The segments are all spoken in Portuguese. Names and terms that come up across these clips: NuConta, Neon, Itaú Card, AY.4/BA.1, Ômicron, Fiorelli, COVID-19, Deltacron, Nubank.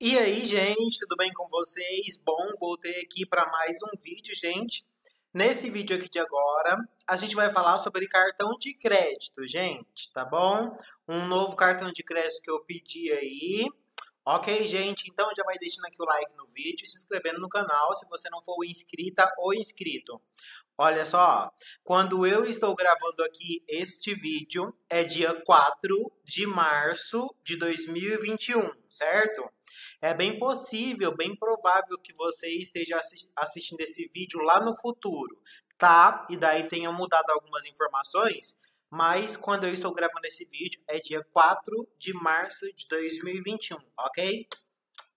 E aí, gente, tudo bem com vocês? Bom, voltei aqui para mais um vídeo, gente. Nesse vídeo aqui de agora, a gente vai falar sobre cartão de crédito, gente, tá bom? Um novo cartão de crédito que eu pedi aí. Ok, gente? Então já vai deixando aqui o like no vídeo e se inscrevendo no canal se você não for inscrita ou inscrito. Olha só, quando eu estou gravando aqui este vídeo, é dia 4 de março de 2021, certo? É bem possível, bem provável que você esteja assistindo esse vídeo lá no futuro, tá? E daí tenha mudado algumas informações, mas quando eu estou gravando esse vídeo é dia 4 de março de 2021, ok?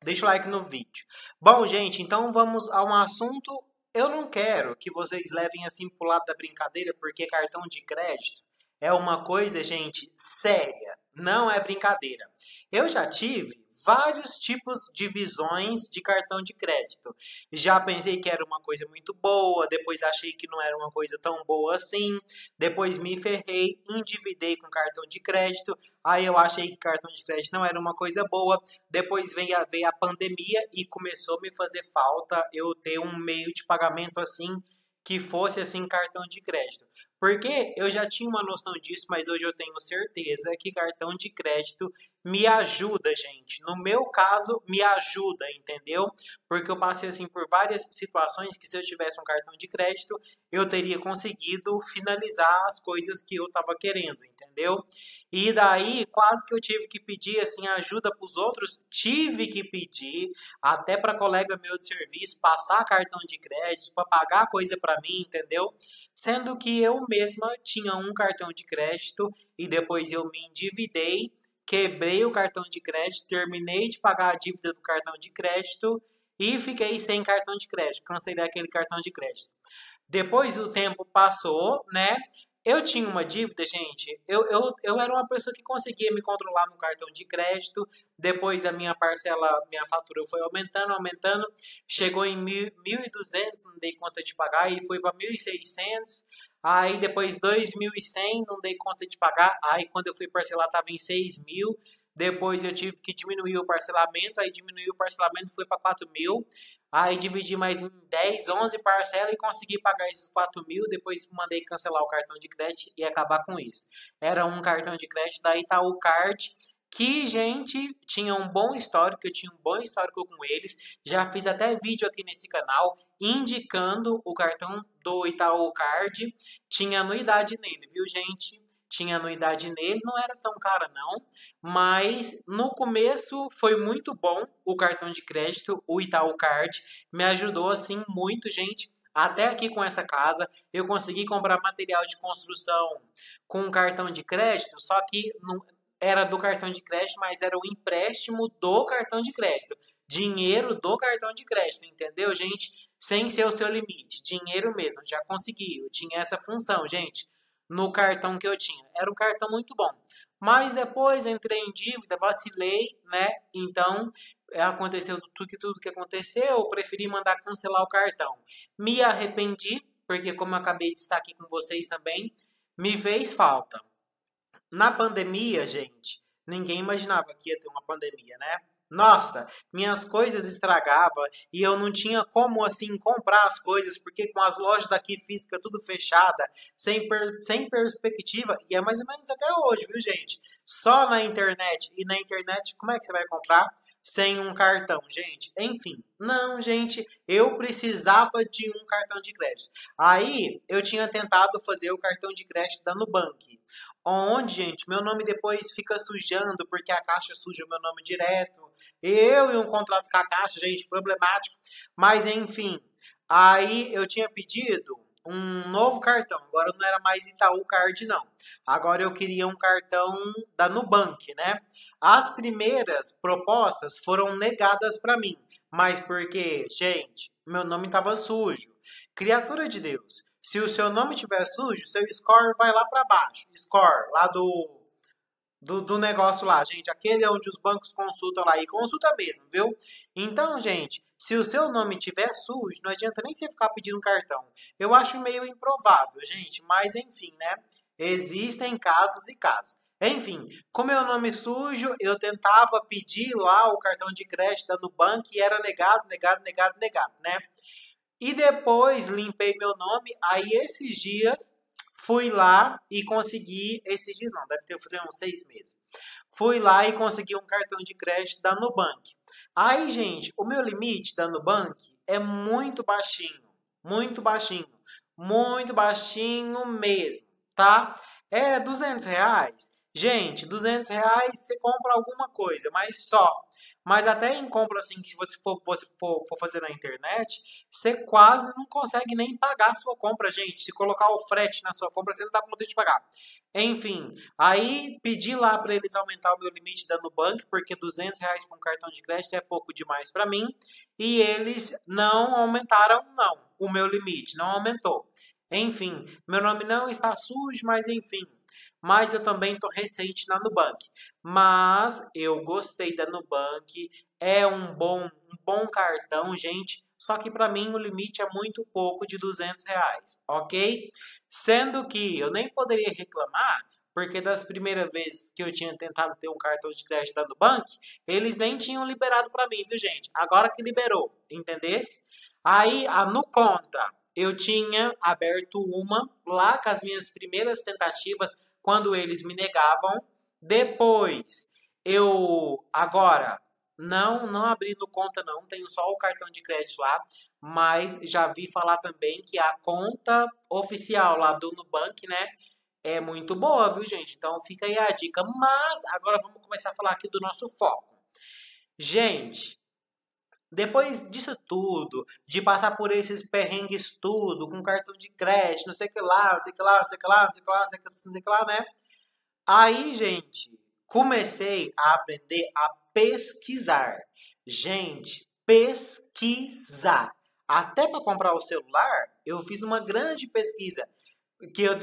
Deixa o like no vídeo. Bom, gente, então vamos a um assunto. Eu não quero que vocês levem assim pro lado da brincadeira, porque cartão de crédito é uma coisa, gente, séria. Não é brincadeira. Eu já tive vários tipos de visões de cartão de crédito. Já pensei que era uma coisa muito boa, depois achei que não era uma coisa tão boa assim, depois me ferrei, endividei com cartão de crédito, aí eu achei que cartão de crédito não era uma coisa boa, depois veio a pandemia e começou a me fazer falta eu ter um meio de pagamento assim, que fosse assim cartão de crédito. Porque eu já tinha uma noção disso, mas hoje eu tenho certeza que cartão de crédito me ajuda, gente. No meu caso, me ajuda, entendeu? Porque eu passei assim por várias situações que se eu tivesse um cartão de crédito, eu teria conseguido finalizar as coisas que eu estava querendo, entendeu? E daí, quase que eu tive que pedir assim ajuda para os outros, tive que pedir até para colega meu de serviço passar cartão de crédito para pagar coisa para mim, entendeu? Sendo que eu mesma tinha um cartão de crédito e depois eu me endividei, quebrei o cartão de crédito, terminei de pagar a dívida do cartão de crédito e fiquei sem cartão de crédito, cancelei aquele cartão de crédito. Depois o tempo passou, né? Eu tinha uma dívida, gente, eu era uma pessoa que conseguia me controlar no cartão de crédito, depois a minha parcela, minha fatura foi aumentando, chegou em 1.200, não dei conta de pagar, e foi para 1.600, aí depois 2.100, não dei conta de pagar, aí quando eu fui parcelar estava em 6.000, depois eu tive que diminuir o parcelamento, aí diminuiu o parcelamento, foi para 4.000, aí dividi mais em 10, 11 parcelas e consegui pagar esses 4.000, depois mandei cancelar o cartão de crédito e acabar com isso. Era um cartão de crédito da Itaú Card, que, gente, tinha um bom histórico, eu tinha um bom histórico com eles, já fiz até vídeo aqui nesse canal indicando o cartão do Itaú Card, tinha anuidade nele, viu, gente? Tinha anuidade nele, não era tão cara não, mas no começo foi muito bom o cartão de crédito, o Itaú Card, me ajudou assim muito, gente, até aqui com essa casa, eu consegui comprar material de construção com cartão de crédito, só que não era do cartão de crédito, mas era o empréstimo do cartão de crédito, dinheiro do cartão de crédito, entendeu, gente? Sem ser o seu limite, dinheiro mesmo, já consegui, eu tinha essa função, gente, no cartão que eu tinha. Era um cartão muito bom. Mas depois entrei em dívida, vacilei, né? Então, aconteceu tudo que aconteceu, eu preferi mandar cancelar o cartão. Me arrependi, porque como eu acabei de estar aqui com vocês também, me fez falta. Na pandemia, gente, ninguém imaginava que ia ter uma pandemia, né? Nossa, minhas coisas estragavam e eu não tinha como, assim, comprar as coisas, porque com as lojas daqui física tudo fechada, sem perspectiva, e é mais ou menos até hoje, viu, gente? Só na internet, e na internet, como é que você vai comprar sem um cartão, gente? Enfim, não, gente, eu precisava de um cartão de crédito. Aí, eu tinha tentado fazer o cartão de crédito da Nubank, onde, gente, meu nome depois fica sujando, porque a Caixa suja o meu nome direto. Eu e um contrato com a Caixa, gente, problemático. Mas, enfim, aí eu tinha pedido um novo cartão. Agora não era mais Itaú Card, não. Agora eu queria um cartão da Nubank, né? As primeiras propostas foram negadas para mim. Mas porque, gente, meu nome estava sujo. Criatura de Deus. Se o seu nome estiver sujo, seu score vai lá para baixo. Score, lá do negócio lá, gente. Aquele é onde os bancos consultam lá. E consulta mesmo, viu? Então, gente, se o seu nome estiver sujo, não adianta nem você ficar pedindo um cartão. Eu acho meio improvável, gente. Mas, enfim, né? Existem casos e casos. Enfim, como é o nome sujo, eu tentava pedir lá o cartão de crédito da Nubank e era negado, né? E depois limpei meu nome, aí esses dias fui lá e consegui, esses dias não, deve ter feito uns 6 meses. Fui lá e consegui um cartão de crédito da Nubank. Aí, gente, o meu limite da Nubank é muito baixinho mesmo, tá? É R$200. Gente, R$200 você compra alguma coisa, mas só. Mas até em compra, assim, que se você for fazer na internet, você quase não consegue nem pagar a sua compra, gente. Se colocar o frete na sua compra, você não dá conta de pagar. Enfim, aí pedi lá para eles aumentar o meu limite da Nubank, porque R$200 para um cartão de crédito é pouco demais para mim. E eles não aumentaram, não, o meu limite, não aumentou. Enfim, meu nome não está sujo, mas enfim. Mas eu também estou recente na Nubank. Mas eu gostei da Nubank. É um bom cartão, gente. Só que para mim o limite é muito pouco de R$200, ok? Sendo que eu nem poderia reclamar, porque das primeiras vezes que eu tinha tentado ter um cartão de crédito da Nubank, eles nem tinham liberado para mim, viu, gente? Agora que liberou, entendesse? Aí a NuConta. Eu tinha aberto uma lá com as minhas primeiras tentativas, quando eles me negavam. Depois, eu agora não abri NuConta não, tenho só o cartão de crédito lá. Mas já vi falar também que a conta oficial lá do Nubank, né, é muito boa, viu, gente? Então fica aí a dica. Mas agora vamos começar a falar aqui do nosso foco. Gente, depois disso tudo, de passar por esses perrengues tudo, com cartão de crédito, não sei o que lá, né? Aí, gente, comecei a aprender a pesquisar. Gente, pesquisar. Até para comprar o celular, eu fiz uma grande pesquisa. Que eu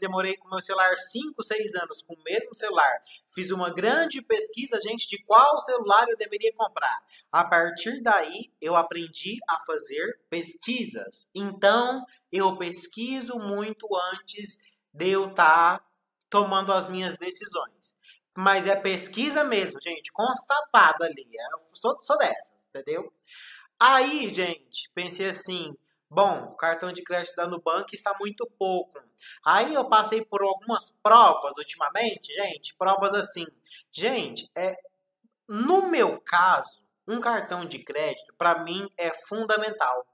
demorei com meu celular 5, 6 anos com o mesmo celular. Fiz uma grande pesquisa, gente, de qual celular eu deveria comprar. A partir daí, eu aprendi a fazer pesquisas. Então, eu pesquiso muito antes de eu estar tomando as minhas decisões. Mas é pesquisa mesmo, gente, constatada ali. Eu sou dessas, entendeu? Aí, gente, pensei assim... Bom, o cartão de crédito da Nubank está muito pouco. Aí eu passei por algumas provas ultimamente, gente. Provas assim. Gente, no meu caso, um cartão de crédito, para mim, é fundamental.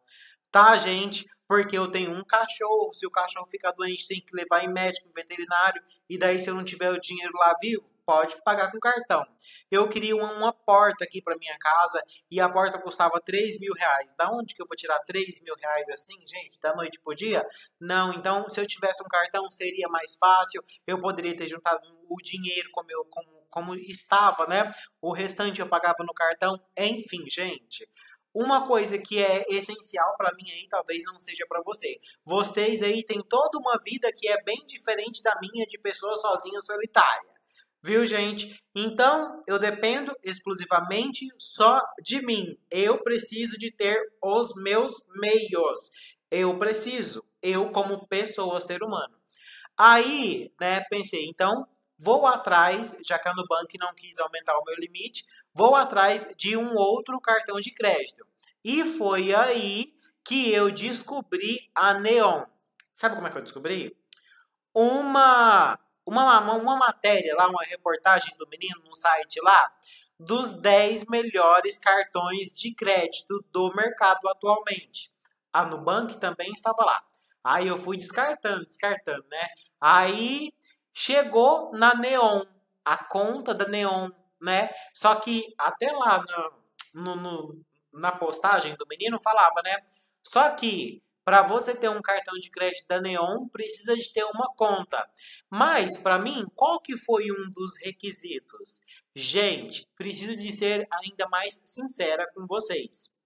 Tá, gente? Porque eu tenho um cachorro. Se o cachorro ficar doente, tem que levar em médico, em veterinário. E daí, se eu não tiver o dinheiro lá vivo, pode pagar com cartão. Eu queria uma porta aqui para minha casa e a porta custava R$3.000. Da onde que eu vou tirar R$3.000 assim, gente? Da noite pro dia? Não, então se eu tivesse um cartão seria mais fácil. Eu poderia ter juntado o dinheiro como estava, né? O restante eu pagava no cartão. Enfim, gente. Uma coisa que é essencial para mim aí, talvez não seja para você. Vocês aí têm toda uma vida que é bem diferente da minha, de pessoa sozinha, solitária. Viu, gente? Então, eu dependo exclusivamente só de mim. Eu preciso de ter os meus meios. Eu preciso. Eu, como pessoa, ser humano. Aí, né, pensei, então... Vou atrás, já que a Nubank não quis aumentar o meu limite, vou atrás de um outro cartão de crédito. E foi aí que eu descobri a Neon. Sabe como é que eu descobri? Uma matéria lá, uma reportagem do menino num site lá, dos 10 melhores cartões de crédito do mercado atualmente. A Nubank também estava lá. Aí eu fui descartando, né? Aí... Chegou na Neon, a conta da Neon, né? Só que até lá na postagem do menino falava, né? Só que para você ter um cartão de crédito da Neon, precisa de ter uma conta. Mas para mim, qual que foi um dos requisitos? Gente, preciso de ser ainda mais sincera com vocês.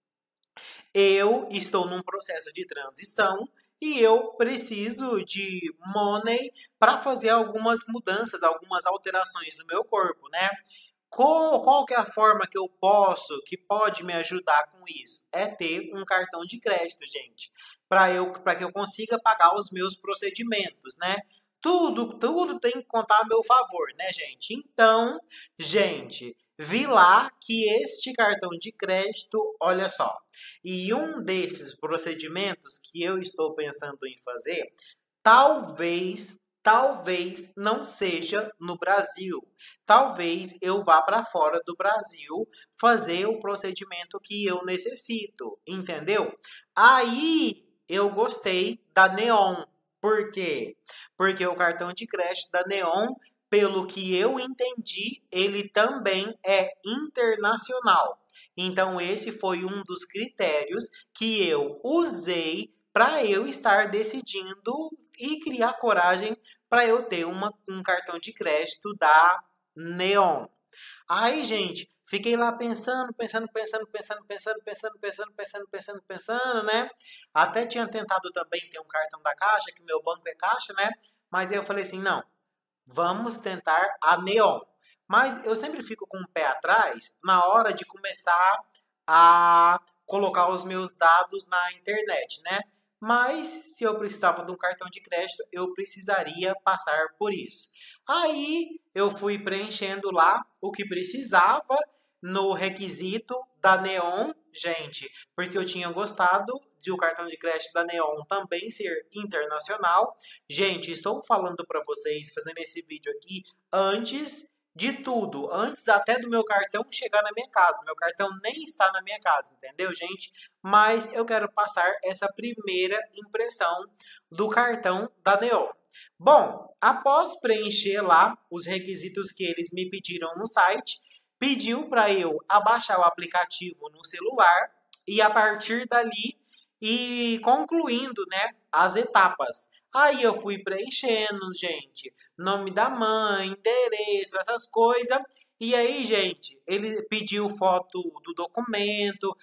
Eu estou num processo de transição. E eu preciso de money para fazer algumas mudanças, algumas alterações no meu corpo, né? Qual que é a forma que eu posso, que pode me ajudar com isso? É ter um cartão de crédito, gente. Para que eu consiga pagar os meus procedimentos, né? Tudo tem que contar a meu favor, né, gente? Então, gente, vi lá que este cartão de crédito, olha só. E um desses procedimentos que eu estou pensando em fazer, talvez não seja no Brasil. Talvez eu vá para fora do Brasil fazer o procedimento que eu necessito, entendeu? Aí eu gostei da Neon. Por quê? Porque o cartão de crédito da Neon, pelo que eu entendi, ele também é internacional. Então, esse foi um dos critérios que eu usei para eu estar decidindo e criar coragem para eu ter um cartão de crédito da Neon. Aí, gente, fiquei lá pensando, né? Até tinha tentado também ter um cartão da Caixa, que meu banco é Caixa, né? Mas aí eu falei assim, não, vamos tentar a Neon. Mas eu sempre fico com o pé atrás na hora de começar a colocar os meus dados na internet, né? Mas se eu precisava de um cartão de crédito, eu precisaria passar por isso. Aí eu fui preenchendo lá o que precisava no requisito da Neon, gente, porque eu tinha gostado de o cartão de crédito da Neon também ser internacional. Gente, estou falando para vocês, fazendo esse vídeo aqui, antes de tudo, antes até do meu cartão chegar na minha casa. Meu cartão nem está na minha casa, entendeu, gente? Mas eu quero passar essa primeira impressão do cartão da Neon. Bom, após preencher lá os requisitos que eles me pediram no site, pediu para eu abaixar o aplicativo no celular e a partir dali e concluindo, né, as etapas. Aí eu fui preenchendo, gente, nome da mãe, endereço, essas coisas. E aí, gente, ele pediu foto do documento,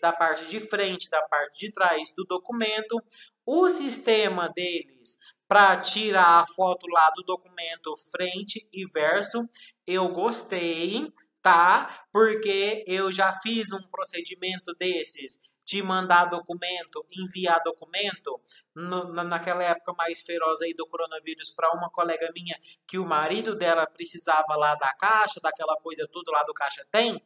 da parte de frente, da parte de trás do documento. O sistema deles para tirar a foto lá do documento frente e verso, eu gostei, tá? Porque eu já fiz um procedimento desses de mandar documento, enviar documento, naquela época mais feroz aí do coronavírus, para uma colega minha que o marido dela precisava lá da Caixa, daquela coisa tudo lá do Caixa Tem,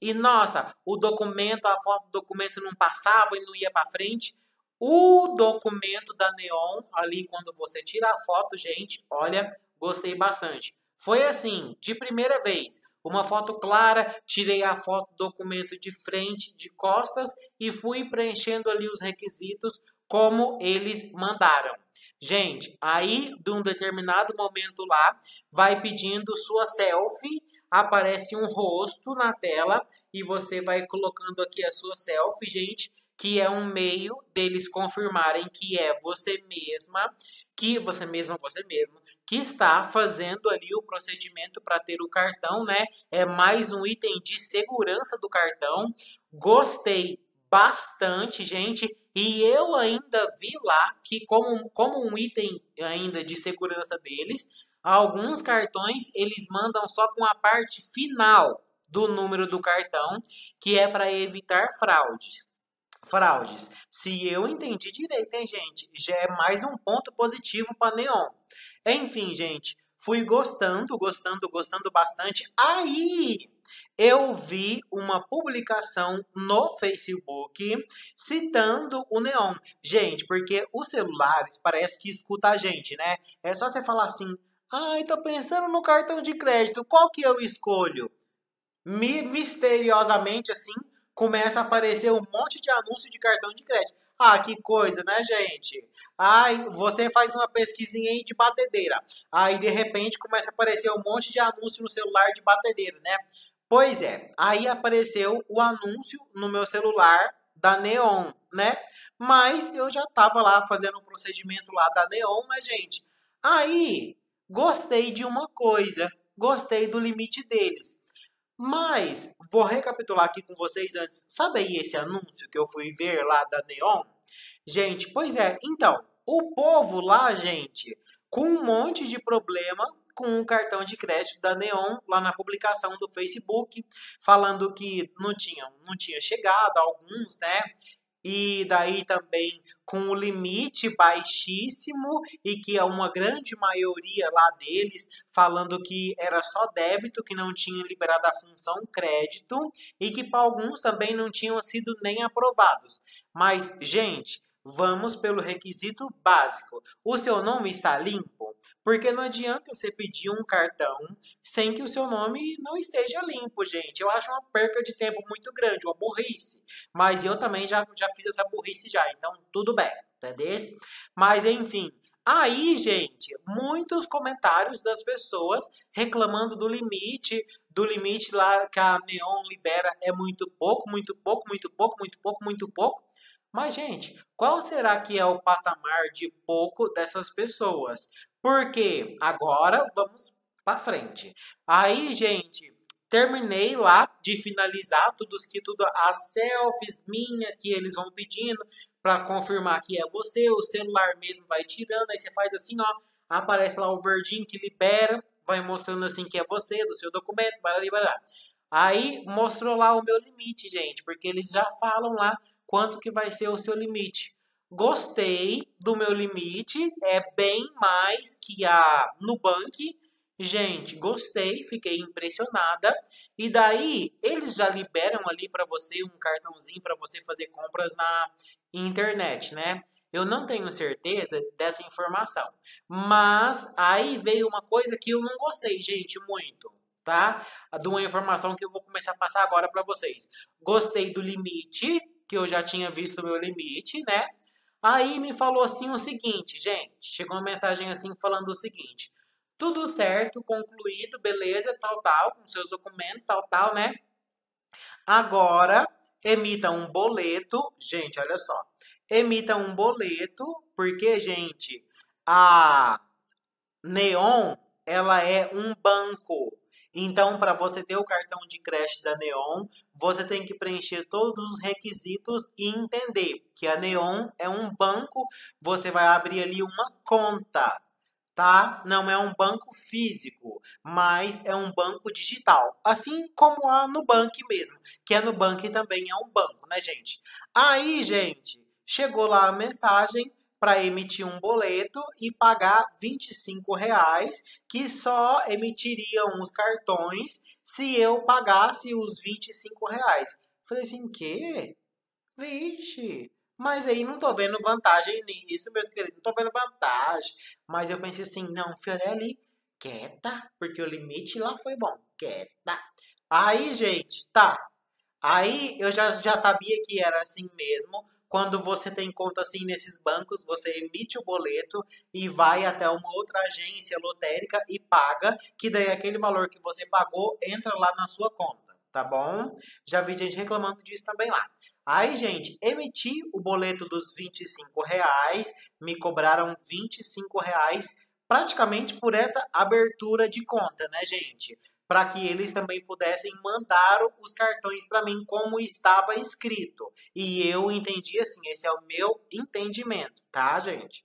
e nossa, o documento, a foto do documento não passava e não ia para frente. O documento da Neon, ali quando você tira a foto, gente, olha, gostei bastante. Foi assim, de primeira vez, uma foto clara, tirei a foto do documento de frente, de costas e fui preenchendo ali os requisitos como eles mandaram. Gente, aí de um determinado momento lá, vai pedindo sua selfie, aparece um rosto na tela e você vai colocando aqui a sua selfie, gente, que é um meio deles confirmarem que é você mesmo, que está fazendo ali o procedimento para ter o cartão, né? É mais um item de segurança do cartão. Gostei bastante, gente. E eu ainda vi lá que como um item ainda de segurança deles, alguns cartões eles mandam só com a parte final do número do cartão, que é para evitar fraudes. Se eu entendi direito, hein, gente? Já é mais um ponto positivo para Neon. Enfim, gente, fui gostando bastante. Aí eu vi uma publicação no Facebook citando o Neon. Gente, porque os celulares parece que escuta a gente, né? É só você falar assim, ai, tô pensando no cartão de crédito, qual que eu escolho? Misteriosamente, assim, começa a aparecer um monte de anúncio de cartão de crédito. Ah, que coisa, né, gente? Ai, você faz uma pesquisinha aí de batedeira. Aí, de repente, começa a aparecer um monte de anúncio no celular de batedeira, né? Pois é, aí apareceu o anúncio no meu celular da Neon, né? Mas eu já tava lá fazendo um procedimento lá da Neon, né, gente? Aí, gostei de uma coisa. Gostei do limite deles. Mas, vou recapitular aqui com vocês antes. Sabe aí esse anúncio que eu fui ver lá da Neon? Gente, pois é. Então, o povo lá, gente, com um monte de problema com o cartão de crédito da Neon, lá na publicação do Facebook, falando que não tinha chegado alguns, né? e daí também com o limite baixíssimo e que uma grande maioria lá deles falando que era só débito, que não tinha liberado a função crédito e que para alguns também não tinham sido nem aprovados. Mas, gente, vamos pelo requisito básico. O seu nome está limpo? Porque não adianta você pedir um cartão sem que o seu nome não esteja limpo, gente. Eu acho uma perca de tempo muito grande, uma burrice. Mas eu também já fiz essa burrice já, então tudo bem, entendeu? Mas enfim, aí, gente, muitos comentários das pessoas reclamando do limite lá que a Neon libera é muito pouco, muito pouco, muito pouco, muito pouco, muito pouco. Mas, gente, qual será que é o patamar de pouco dessas pessoas? Porque agora vamos para frente. Aí, gente, terminei lá de finalizar tudo as selfies minha que eles vão pedindo para confirmar que é você. O celular mesmo vai tirando, aí você faz assim, ó, aparece lá o verdinho que libera, vai mostrando assim que é você, do seu documento, barará, barará. Aí mostrou lá o meu limite, gente, porque eles já falam lá quanto que vai ser o seu limite. Gostei do meu limite, é bem mais que a Nubank. Gente, gostei, fiquei impressionada. E daí, eles já liberam ali para você um cartãozinho para você fazer compras na internet, né? Eu não tenho certeza dessa informação. Mas aí veio uma coisa que eu não gostei, gente, muito, tá? De uma informação que eu vou começar a passar agora para vocês. Gostei do limite, que eu já tinha visto o meu limite, né? Aí me falou assim o seguinte, gente, chegou uma mensagem assim falando o seguinte: tudo certo, concluído, beleza, tal, tal, com seus documentos, tal, tal, né? Agora, emita um boleto, gente, olha só, emita um boleto, porque, gente, a Neon, ela é um banco. Então, para você ter o cartão de crédito da Neon, você tem que preencher todos os requisitos e entender que a Neon é um banco, você vai abrir ali uma conta, tá? Não é um banco físico, mas é um banco digital. Assim como a Nubank mesmo, que a Nubank também é um banco, né, gente? Aí, gente, chegou lá a mensagem para emitir um boleto e pagar R$25, que só emitiriam os cartões se eu pagasse os R$25. Falei assim, quê? Vixe, mas aí não tô vendo vantagem nisso, meus queridos, não tô vendo vantagem. Mas eu pensei assim, não, Fiorelli, quieta, porque o limite lá foi bom, quieta. Aí, gente, tá. Aí eu já sabia que era assim mesmo. Quando você tem conta assim nesses bancos, você emite o boleto e vai até uma outra agência lotérica e paga, que daí aquele valor que você pagou entra lá na sua conta, tá bom? Já vi gente reclamando disso também lá. Aí, gente, emiti o boleto dos R$25, me cobraram R$25 praticamente por essa abertura de conta, né, gente? Para que eles também pudessem mandar os cartões para mim como estava escrito. E eu entendi assim, esse é o meu entendimento, tá, gente?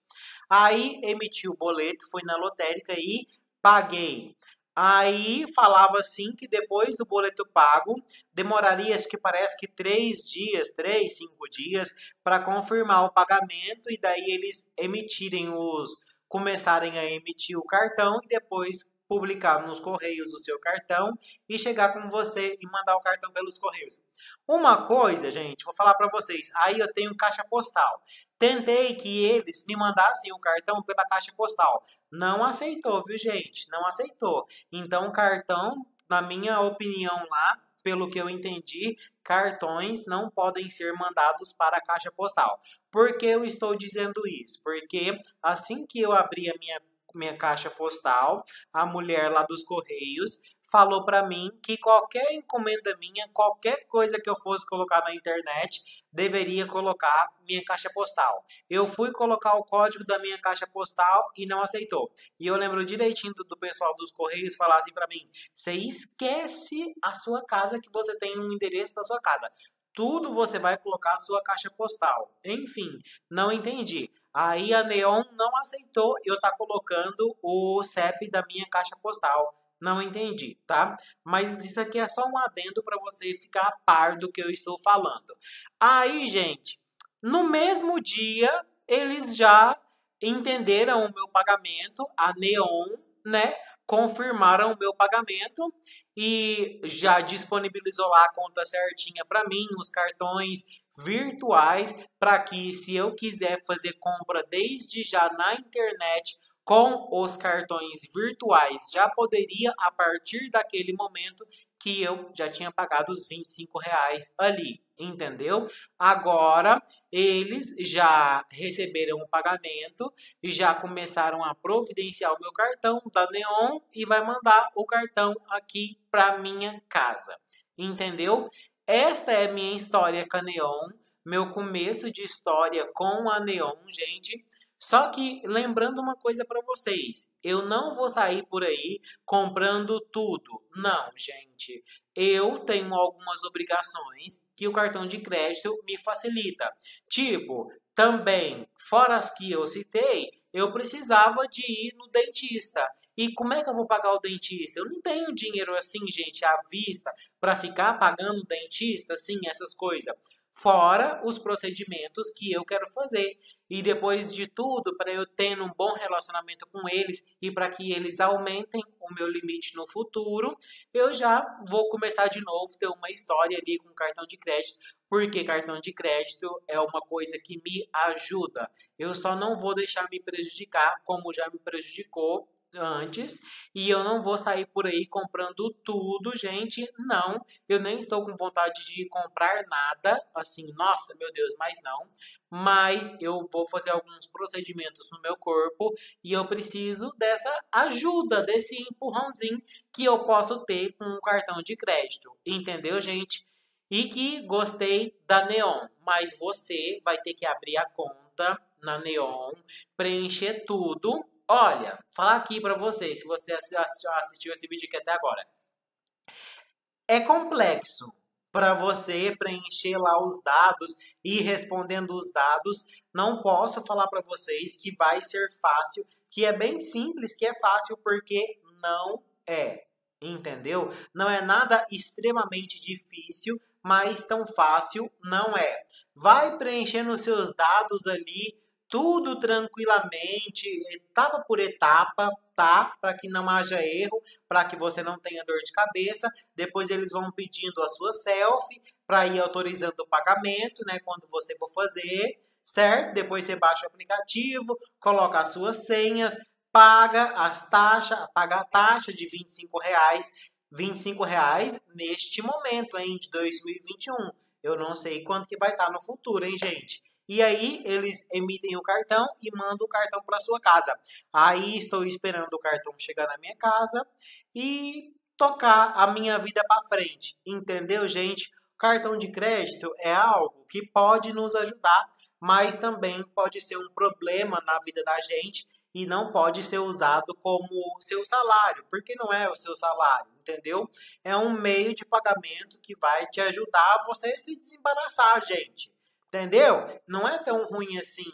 Aí emiti o boleto, fui na lotérica e paguei. Aí falava assim que depois do boleto pago, demoraria, acho que parece que 3, 5 dias, para confirmar o pagamento e daí eles começarem a emitir o cartão e depois publicar nos correios o seu cartão e chegar com você e mandar o cartão pelos correios. Uma coisa, gente, vou falar para vocês, aí eu tenho caixa postal. Tentei que eles me mandassem o cartão pela caixa postal. Não aceitou, viu, gente? Não aceitou. Então, cartão, na minha opinião lá, pelo que eu entendi, cartões não podem ser mandados para a caixa postal. Por que eu estou dizendo isso? Porque assim que eu abri a minha caixa postal, a mulher lá dos Correios falou para mim que qualquer encomenda minha, qualquer coisa que eu fosse colocar na internet, deveria colocar minha caixa postal. Eu fui colocar o código da minha caixa postal e não aceitou. E eu lembro direitinho do pessoal dos Correios falar assim para mim, você esquece a sua casa, que você tem um endereço da sua casa. Tudo você vai colocar a sua caixa postal. Enfim, não entendi. Aí a Neon não aceitou eu tá colocando o CEP da minha caixa postal. Não entendi, tá? Mas isso aqui é só um adendo para você ficar a par do que eu estou falando. Aí, gente, No mesmo dia, eles já entenderam o meu pagamento, a Neon, né? Confirmaram o meu pagamento e já disponibilizou lá a conta certinha para mim, os cartões virtuais, para que se eu quiser fazer compra desde já na internet com os cartões virtuais, já poderia a partir daquele momento que eu já tinha pagado os R$25 ali, entendeu? Agora, eles já receberam o pagamento e já começaram a providenciar o meu cartão da Neon e vai mandar o cartão aqui para minha casa, entendeu? Esta é minha história com a Neon, meu começo de história com a Neon, gente. Só que, lembrando uma coisa para vocês, eu não vou sair por aí comprando tudo. Não, gente. Eu tenho algumas obrigações que o cartão de crédito me facilita. Tipo, também, fora as que eu citei, eu precisava de ir no dentista. E como é que eu vou pagar o dentista? Eu não tenho dinheiro assim, gente, à vista, para ficar pagando dentista, assim, essas coisas. Fora os procedimentos que eu quero fazer. E depois de tudo, para eu ter um bom relacionamento com eles e para que eles aumentem o meu limite no futuro, eu já vou começar de novo, ter uma história ali com cartão de crédito, porque cartão de crédito é uma coisa que me ajuda. Eu só não vou deixar me prejudicar, como já me prejudicou antes, e eu não vou sair por aí comprando tudo, gente, não, eu nem estou com vontade de comprar nada, assim, nossa, meu Deus, mas não, mas eu vou fazer alguns procedimentos no meu corpo, e eu preciso dessa ajuda, desse empurrãozinho que eu posso ter com o cartão de crédito, entendeu, gente? E que gostei da Neon, mas você vai ter que abrir a conta na Neon, preencher tudo. Olha, falar aqui para vocês, se você assistiu esse vídeo aqui até agora. É complexo para você preencher lá os dados e ir respondendo os dados. Não posso falar para vocês que vai ser fácil, que é bem simples, que é fácil, porque não é. Entendeu? Não é nada extremamente difícil, mas tão fácil não é. Vai preenchendo os seus dados ali, tudo tranquilamente, etapa por etapa, tá? Para que não haja erro, para que você não tenha dor de cabeça. Depois eles vão pedindo a sua selfie para ir autorizando o pagamento, né? Quando você for fazer, certo? Depois você baixa o aplicativo, coloca as suas senhas, paga a taxa de R$25, R$25 neste momento, hein? De 2021. Eu não sei quanto que vai estar no futuro, hein, gente? E aí, eles emitem o cartão e mandam o cartão para sua casa. Aí, estou esperando o cartão chegar na minha casa e tocar a minha vida para frente. Entendeu, gente? O cartão de crédito é algo que pode nos ajudar, mas também pode ser um problema na vida da gente e não pode ser usado como seu salário, porque não é o seu salário, entendeu? É um meio de pagamento que vai te ajudar a você se desembaraçar, gente. Entendeu? Não é tão ruim assim.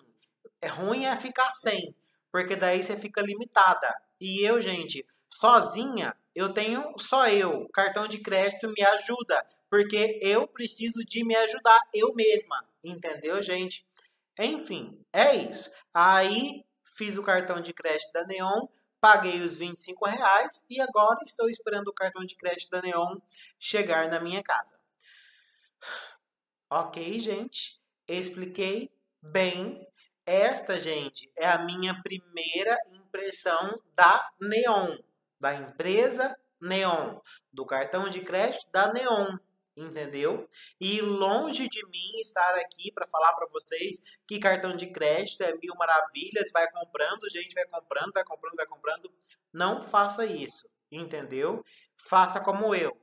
É ruim é ficar sem, porque daí você fica limitada. E eu, gente, sozinha, eu tenho só eu. Cartão de crédito me ajuda, porque eu preciso de me ajudar eu mesma. Entendeu, gente? Enfim, é isso. Aí, fiz o cartão de crédito da Neon, paguei os R$25 e agora estou esperando o cartão de crédito da Neon chegar na minha casa. Ok, gente? Expliquei bem. Esta, gente, é a minha primeira impressão da Neon, da empresa Neon, do cartão de crédito da Neon, entendeu? E longe de mim estar aqui para falar para vocês que cartão de crédito é mil maravilhas, vai comprando, gente, vai comprando, vai comprando, vai comprando. Não faça isso, entendeu? Faça como eu.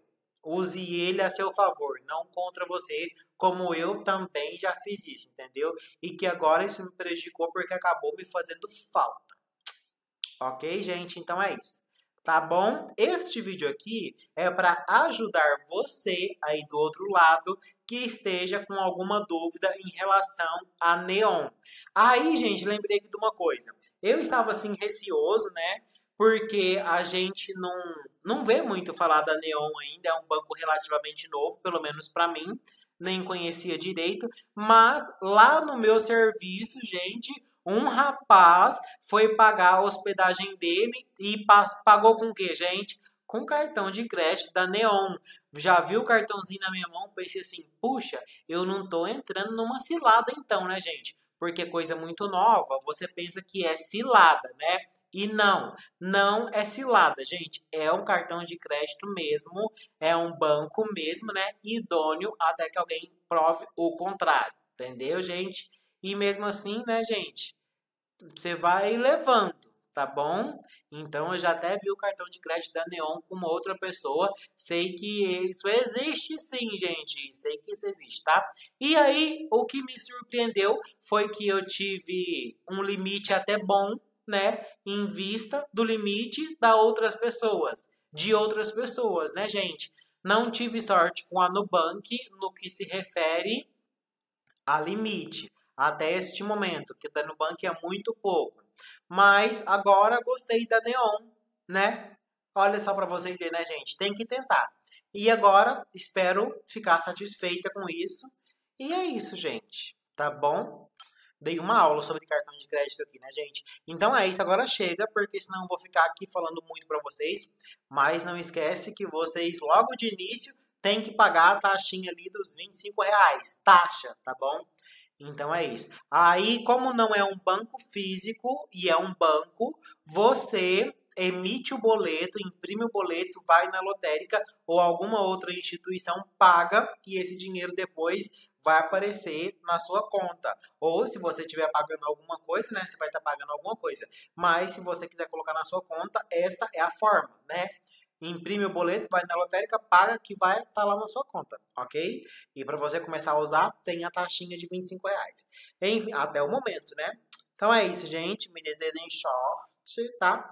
Use ele a seu favor, não contra você, como eu também já fiz isso, entendeu? E que agora isso me prejudicou porque acabou me fazendo falta. Ok, gente? Então é isso. Tá bom? Este vídeo aqui é para ajudar você aí do outro lado que esteja com alguma dúvida em relação à Neon. Aí, gente, lembrei aqui de uma coisa. Eu estava assim receoso, né? Porque a gente não vê muito falar da Neon ainda, é um banco relativamente novo, pelo menos para mim, nem conhecia direito, mas lá no meu serviço, gente, um rapaz foi pagar a hospedagem dele e pagou com o quê, gente? Com cartão de crédito da Neon. Já vi o cartãozinho na minha mão, pensei assim, puxa, eu não tô entrando numa cilada então, né, gente? Porque é coisa muito nova, você pensa que é cilada, né? E não é cilada, gente. É um cartão de crédito mesmo, é um banco mesmo, né? Idôneo até que alguém prove o contrário, entendeu, gente? E mesmo assim, né, gente? Você vai levando, tá bom? Então, eu já até vi o cartão de crédito da Neon com uma outra pessoa. Sei que isso existe sim, gente. Sei que isso existe, tá? E aí, o que me surpreendeu foi que eu tive um limite até bom, né, em vista do limite de outras pessoas, né, gente? Não tive sorte com a Nubank no que se refere a limite, até este momento, que da Nubank é muito pouco. Mas agora gostei da Neon, né? Olha só para vocês verem, né, gente? Tem que tentar. E agora espero ficar satisfeita com isso. E é isso, gente, tá bom? Dei uma aula sobre cartão de crédito aqui, né, gente? Então é isso, agora chega, porque senão eu vou ficar aqui falando muito para vocês. Mas não esquece que vocês, logo de início, tem que pagar a taxinha ali dos R$25, taxa, tá bom? Então é isso. Aí, como não é um banco físico e é um banco, você emite o boleto, imprime o boleto, vai na lotérica ou alguma outra instituição, paga e esse dinheiro depois vai aparecer na sua conta. Ou se você estiver pagando alguma coisa, né? Você vai estar pagando alguma coisa. Mas se você quiser colocar na sua conta, esta é a forma, né? Imprime o boleto, vai na lotérica, paga que vai estar lá na sua conta, ok? E para você começar a usar, tem a taxinha de R$25. Enfim, até o momento, né? Então é isso, gente. Me desejem sorte, tá?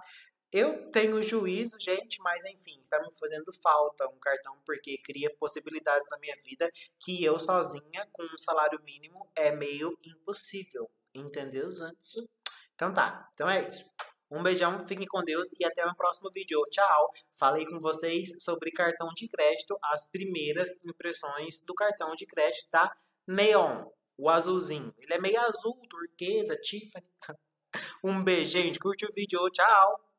Eu tenho juízo, gente, mas enfim, está me fazendo falta um cartão porque cria possibilidades na minha vida que eu sozinha, com um salário mínimo, é meio impossível. Entendeu, gente? Então tá, então é isso. Um beijão, fiquem com Deus e até o próximo vídeo. Tchau! Falei com vocês sobre cartão de crédito, as primeiras impressões do cartão de crédito da Neon, o azulzinho. Ele é meio azul, turquesa, Tiffany. Um beijo, gente. Curte o vídeo. Tchau!